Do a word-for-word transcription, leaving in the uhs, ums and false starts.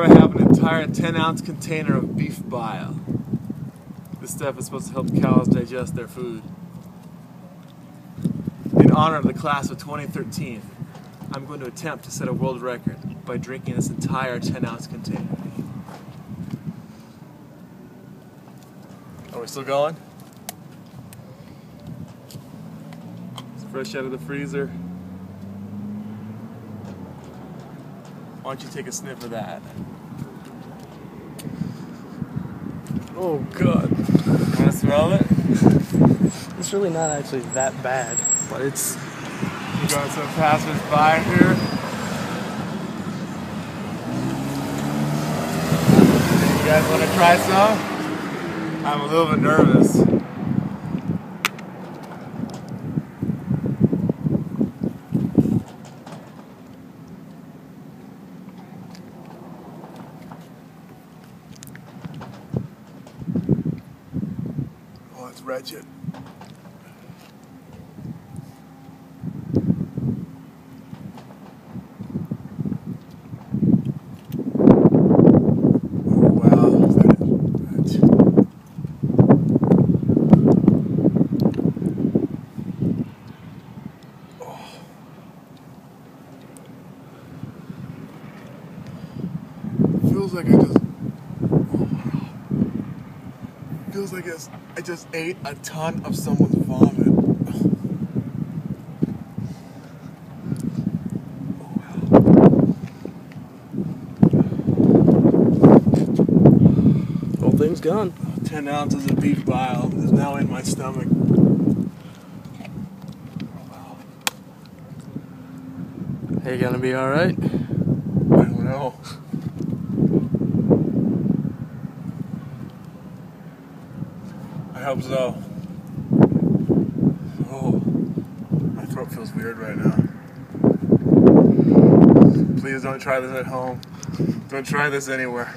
Here I have an entire ten ounce container of beef bile. This stuff is supposed to help cows digest their food. In honor of the class of twenty thirteen, I'm going to attempt to set a world record by drinking this entire ten ounce container. Are we still going? It's fresh out of the freezer. Why don't you take a sniff of that? Oh God. Wanna smell it? It's really not actually that bad. But it's you going so fast with fire here. You guys wanna try some? I'm a little bit nervous. Oh, it's wretched. Feels like I just, oh wow. Feels like I just, I just ate a ton of someone's vomit. Oh wow. Whole thing's gone. Ten ounces of beef bile is now in my stomach. Oh wow. Are you gonna be alright? I don't know. I hope so. Oh, my throat feels weird right now. Please don't try this at home. Don't try this anywhere.